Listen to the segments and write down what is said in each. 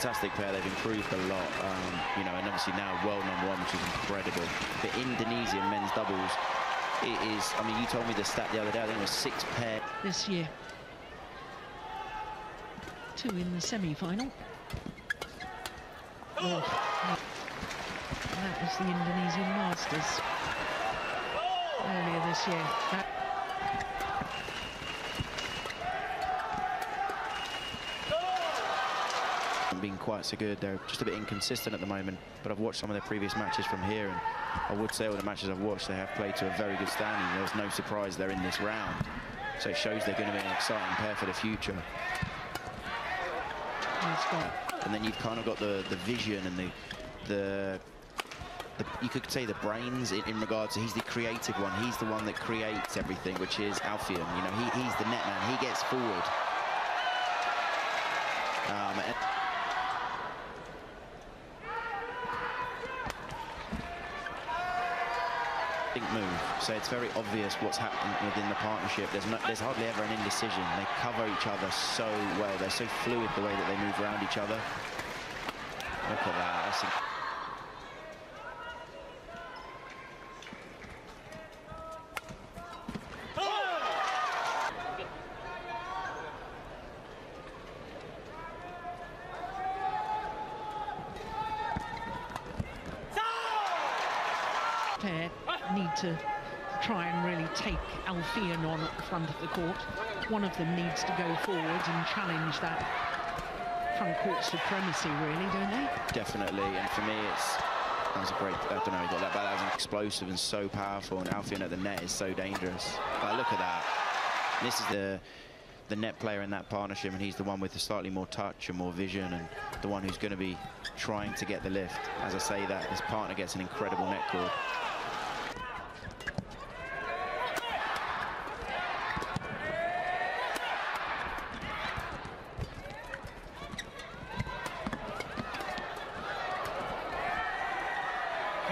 fantastic pair. They've improved a lot, you know, and obviously now world number one, which is incredible. The Indonesian men's doubles, it is, I mean, you told me the stat the other day, I think it was 6 pair. This year. 2 in the semi-final. Oh. That was the Indonesian Masters earlier this year. Being quite so good, they're just a bit inconsistent at the moment, but I've watched some of their previous matches from here, and I would say all the matches I've watched, they have played to a very good standing. There's no surprise they're in this round, so it shows they're going to be an exciting pair for the future. And then you've kind of got the vision and the you could say the brains in regards to, he's the creative one, he's the one that creates everything, which is Alfian. You know, he's the net man, he gets forward. Move, so it's very obvious what's happening within the partnership. There's hardly ever an indecision. They cover each other so well. They're so fluid the way that they move around each other. Look at that. That's need to try and really take Alfian on at the front of the court. One of them needs to go forward and challenge that front court supremacy, really, don't they? Definitely, and for me, it's that was a great. I don't know, he got that, but that was explosive and so powerful. And Alfian at the net is so dangerous. But look at that. This is the net player in that partnership, and he's the one with the slightly more touch and more vision, and the one who's going to be trying to get the lift. As I say that, his partner gets an incredible net cord.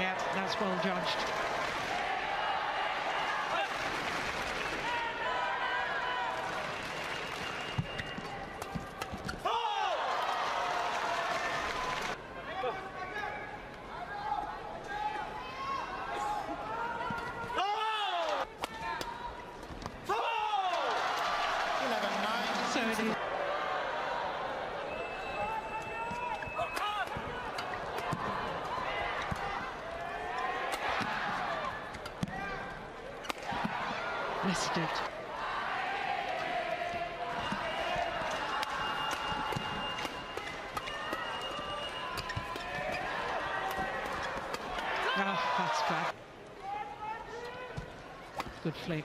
Yeah, that's well judged. So it is. Missed it. Oh, that's bad. Good flick.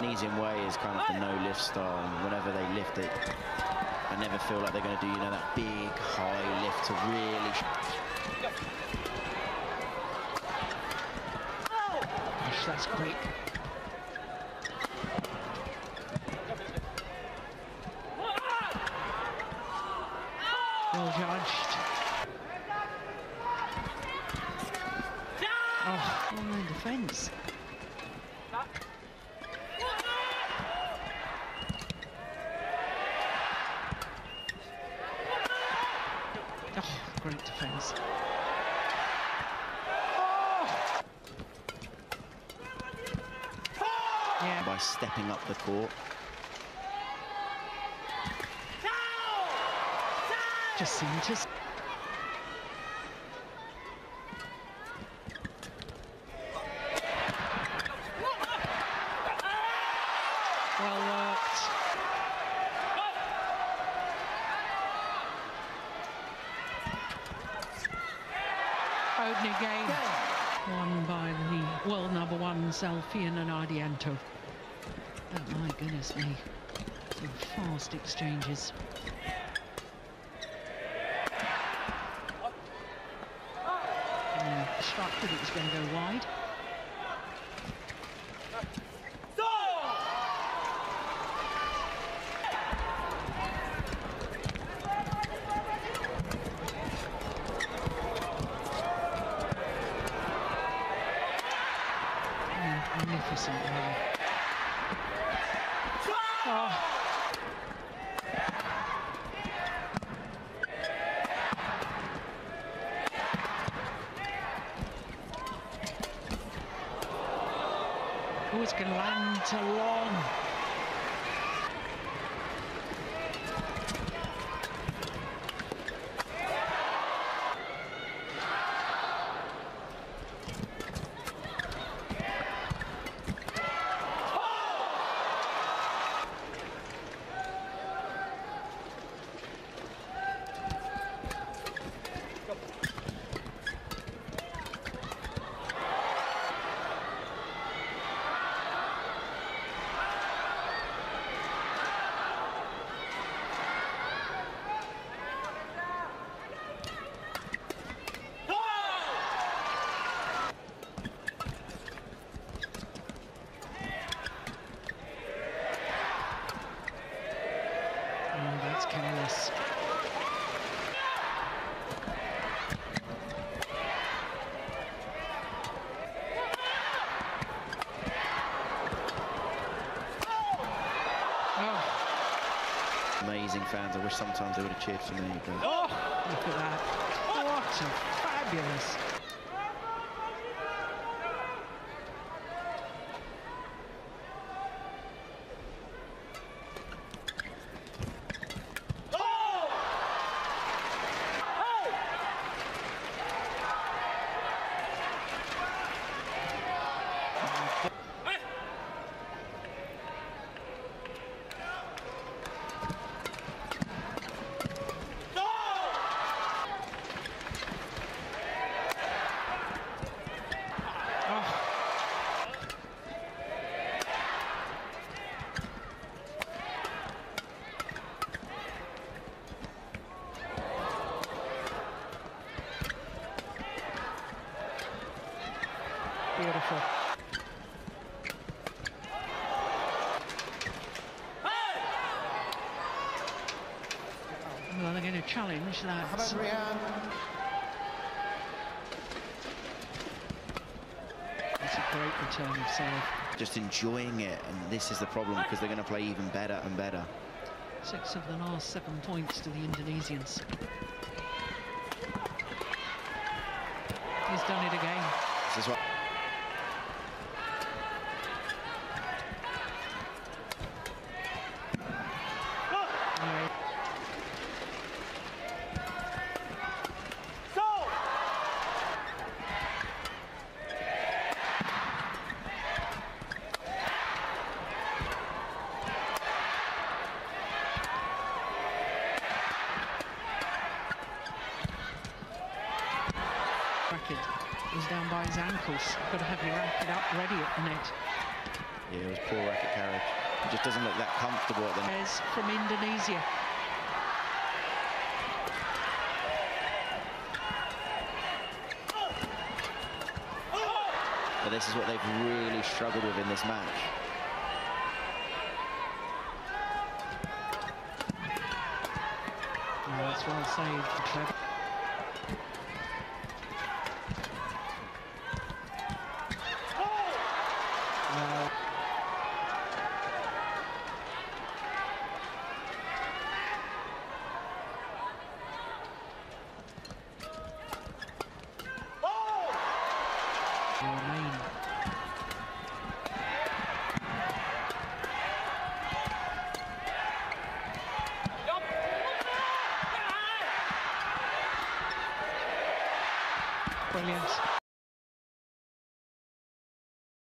Indonesian way is kind of the no-lift style, and whenever they lift it, I never feel like they're going to do, you know, that big, high lift to really... Gosh, that's quick. Well judged. Oh, online defense. Oh, great defense. Oh! Yeah. By stepping up the court. Just seemed to... Well worked. Opening game. Won by the world #1s, Alfian and Ardiento. Oh my goodness me. Some fast exchanges. Struck that it was going to go wide. Magnificent run. Oh. Oh, it's going to land to long. Oh! Careless. Oh. Amazing fans. I wish sometimes they would have cheered for me. But... Oh, look at that. What a fabulous. Beautiful. Hey! Well, they're going to challenge that. It's a great return of serve. Just enjoying it, and this is the problem because they're going to play even better and better. 6 of the last 7 points to the Indonesians. He's done it again. This is what. He's down by his ankles. Got to have your racket up, ready at the net. Yeah, it was poor racket carriage. It just doesn't look that comfortable at the net. Fares from Indonesia. But this is what they've really struggled with in this match. Oh, that's well saved for Trevor. Brilliant.